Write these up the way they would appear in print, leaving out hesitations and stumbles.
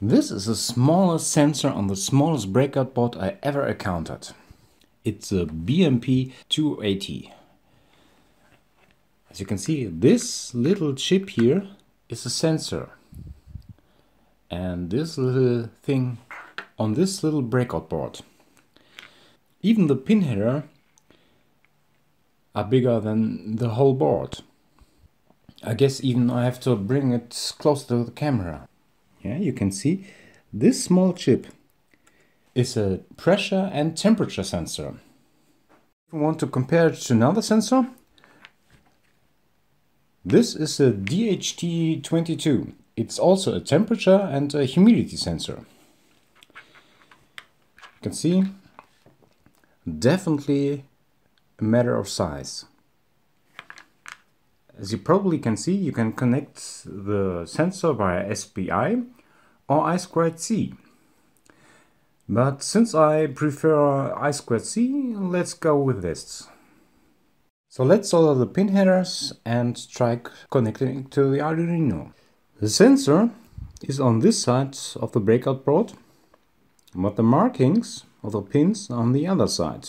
This is the smallest sensor on the smallest breakout board I ever encountered. It's a BMP280. As you can see, this little chip here is a sensor. And this little thing on this little breakout board. Even the pin header are bigger than the whole board. I guess even I have to bring it closer to the camera. Yeah, you can see this small chip is a pressure and temperature sensor. If you want to compare it to another sensor, this is a DHT22. It's also a temperature and a humidity sensor. You can see, definitely a matter of size. As you probably can see, you can connect the sensor via SPI or I2C. But since I prefer I2C, let's go with this. So let's solder the pin headers and try connecting to the Arduino. The sensor is on this side of the breakout board, but the markings of the pins are on the other side.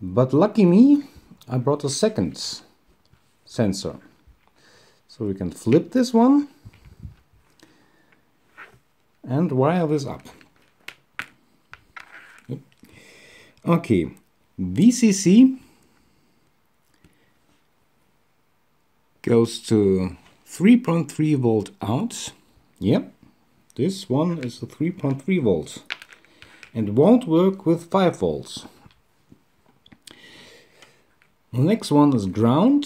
But lucky me, I brought a second sensor. So we can flip this one and wire this up. Okay, VCC goes to 3.3 volt out. Yep, this one is a 3.3 volt and won't work with 5 volts. The next one is ground,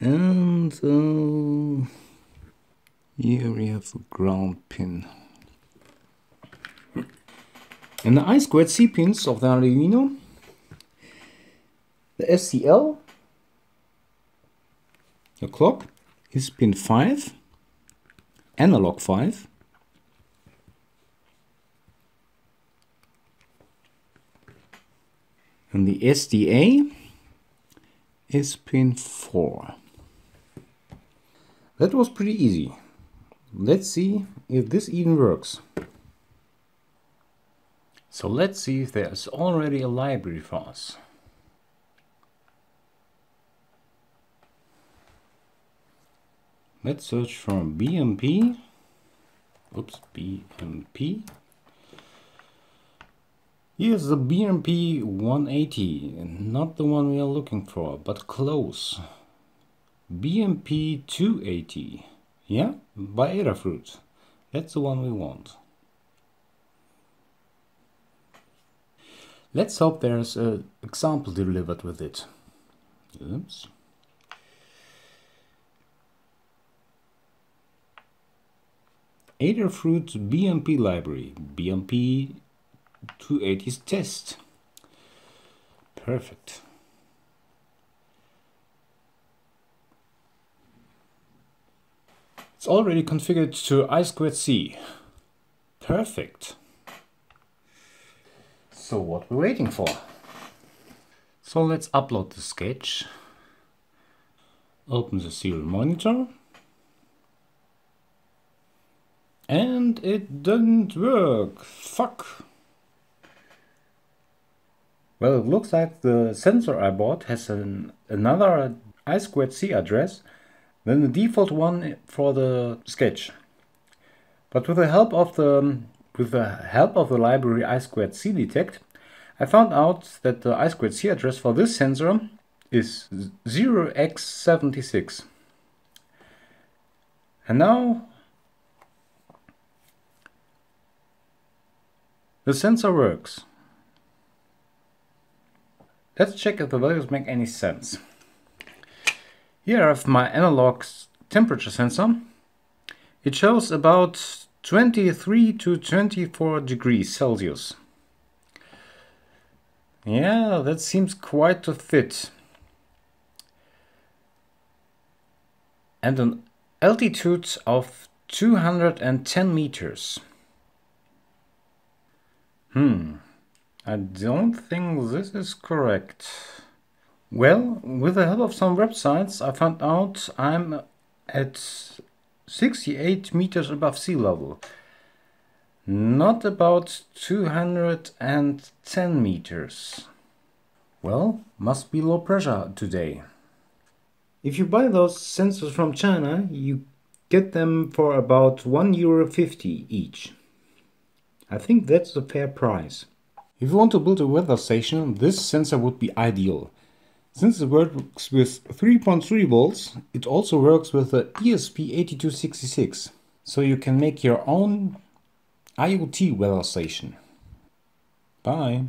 and here we have the ground pin. And the I2C pins of the Arduino, the SCL, the clock is pin 5, analog 5. And the SDA is pin 4. That was pretty easy. Let's see if this even works. So let's see if there's already a library for us. Let's search for BMP. Oops, BMP. Here's the BMP180, not the one we are looking for, but close. BMP280, yeah, by Adafruit. That's the one we want. Let's hope there's an example delivered with it. Oops. Adafruit BMP library, BMP 280's test. Perfect. It's already configured to I2C. Perfect. So what we're waiting for? So let's upload the sketch. Open the serial monitor. And it didn't work. Fuck. Well, it looks like the sensor I bought has another I2C address than the default one for the sketch. But with the help of the library I2C Detect, I found out that the I2C address for this sensor is 0x76. And now the sensor works. Let's check if the values make any sense. Here I have my analog temperature sensor. It shows about 23 to 24 degrees Celsius. Yeah, that seems quite to fit. And an altitude of 210 meters. I don't think this is correct. Well, with the help of some websites, I found out I'm at 68 meters above sea level. Not about 210 meters. Well, must be low pressure today. If you buy those sensors from China, you get them for about €1.50 each. I think that's a fair price. If you want to build a weather station, this sensor would be ideal. Since it works with 3.3 volts, it also works with the ESP8266, so you can make your own IoT weather station. Bye!